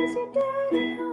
Is your daddy home?